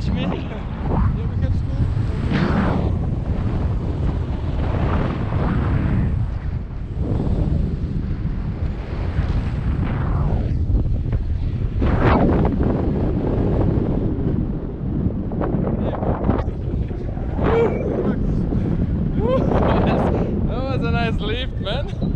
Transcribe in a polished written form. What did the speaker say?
teach me? That was a nice lift, man.